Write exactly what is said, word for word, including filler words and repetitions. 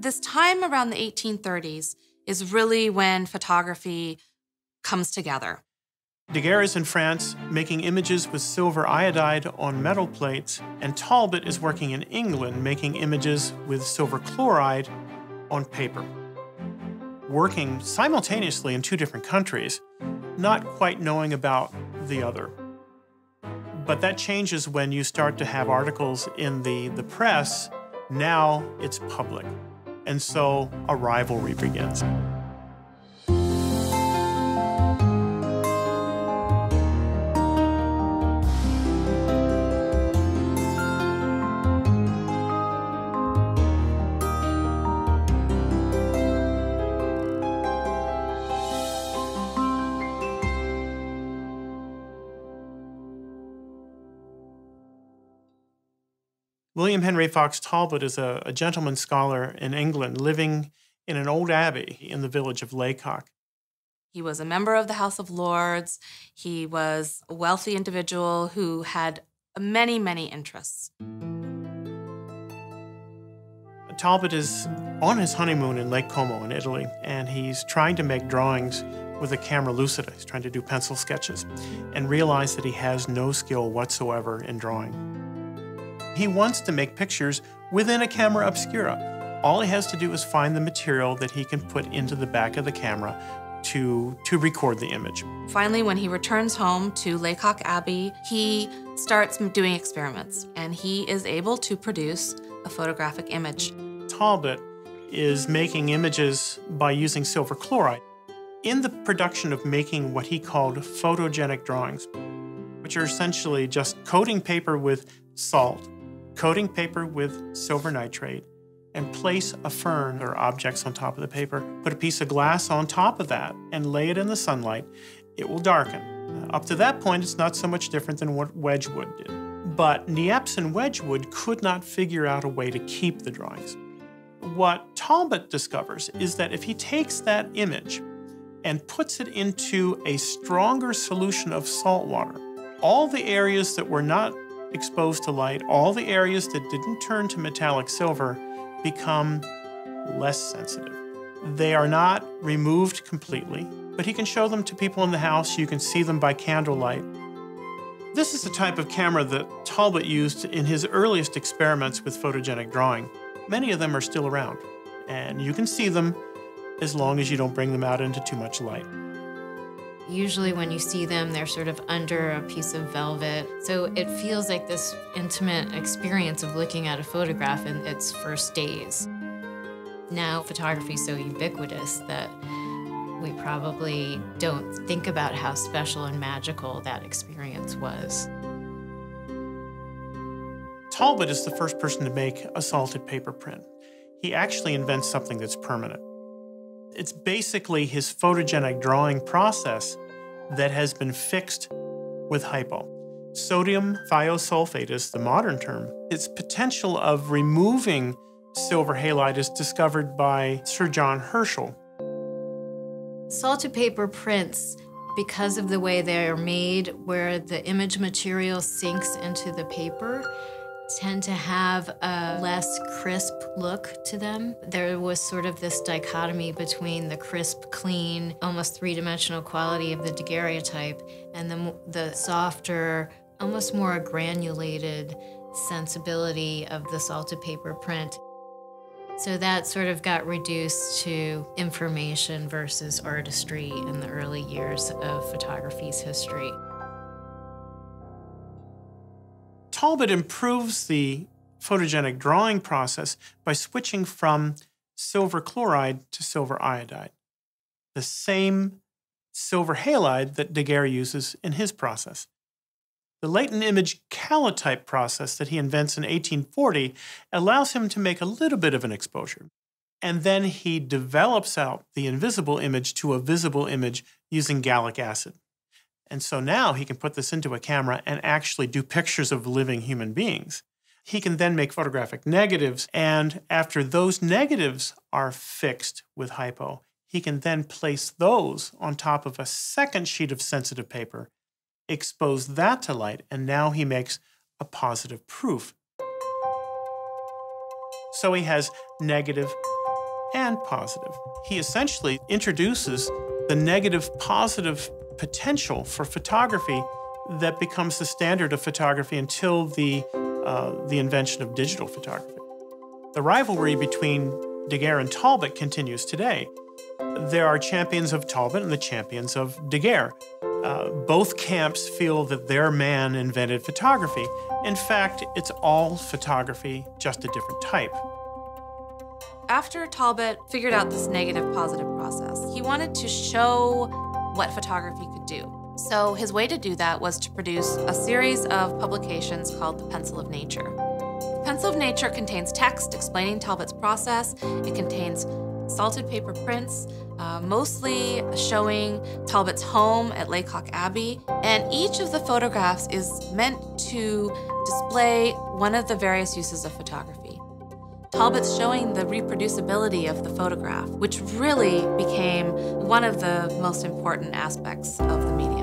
This time around the eighteen thirties is really when photography comes together. Daguerre is in France making images with silver iodide on metal plates, and Talbot is working in England making images with silver chloride on paper. Working simultaneously in two different countries, not quite knowing about the other. But that changes when you start to have articles in the, the press. Now it's public. And so a rivalry begins. William Henry Fox Talbot is a, a gentleman scholar in England living in an old abbey in the village of Lacock. He was a member of the House of Lords. He was a wealthy individual who had many, many interests. Talbot is on his honeymoon in Lake Como in Italy, and he's trying to make drawings with a camera lucida. He's trying to do pencil sketches and realized that he has no skill whatsoever in drawing. He wants to make pictures within a camera obscura. All he has to do is find the material that he can put into the back of the camera to, to record the image. Finally, when he returns home to Lacock Abbey, he starts doing experiments, and he is able to produce a photographic image. Talbot is making images by using silver chloride in the production of making what he called photogenic drawings, which are essentially just coating paper with salt, coating paper with silver nitrate, and place a fern or objects on top of the paper. Put a piece of glass on top of that and lay it in the sunlight. It will darken. Up to that point, it's not so much different than what Wedgwood did. But Niepce and Wedgwood could not figure out a way to keep the drawings. What Talbot discovers is that if he takes that image and puts it into a stronger solution of salt water, all the areas that were not exposed to light, all the areas that didn't turn to metallic silver become less sensitive. They are not removed completely, but he can show them to people in the house. You can see them by candlelight. This is the type of camera that Talbot used in his earliest experiments with photogenic drawing. Many of them are still around, and you can see them as long as you don't bring them out into too much light. Usually when you see them, they're sort of under a piece of velvet. So it feels like this intimate experience of looking at a photograph in its first days. Now photography is so ubiquitous that we probably don't think about how special and magical that experience was. Talbot is the first person to make a salted paper print. He actually invents something that's permanent. It's basically his photogenic drawing process that has been fixed with hypo. Sodium thiosulfate is the modern term. Its potential of removing silver halide is discovered by Sir John Herschel. Salted paper prints, because of the way they are made, where the image material sinks into the paper, tend to have a less crisp look to them. There was sort of this dichotomy between the crisp, clean, almost three-dimensional quality of the daguerreotype and the, the softer, almost more granulated sensibility of the salted paper print. So that sort of got reduced to information versus artistry in the early years of photography's history. Talbot improves the photogenic drawing process by switching from silver chloride to silver iodide, the same silver halide that Daguerre uses in his process. The latent image calotype process that he invents in eighteen forty allows him to make a little bit of an exposure, and then he develops out the invisible image to a visible image using gallic acid. And so now he can put this into a camera and actually do pictures of living human beings. He can then make photographic negatives, and after those negatives are fixed with hypo, he can then place those on top of a second sheet of sensitive paper, expose that to light, and now he makes a positive proof. So he has negative, and positive. He essentially introduces the negative-positive potential for photography that becomes the standard of photography until the, uh, the invention of digital photography. The rivalry between Daguerre and Talbot continues today. There are champions of Talbot and the champions of Daguerre. Uh, both camps feel that their man invented photography. In fact, it's all photography, just a different type. After Talbot figured out this negative-positive process, he wanted to show what photography could do. So his way to do that was to produce a series of publications called The Pencil of Nature. The Pencil of Nature contains text explaining Talbot's process. It contains salted paper prints, uh, mostly showing Talbot's home at Lacock Abbey. And each of the photographs is meant to display one of the various uses of photography. Talbot's showing the reproducibility of the photograph, which really became one of the most important aspects of the medium.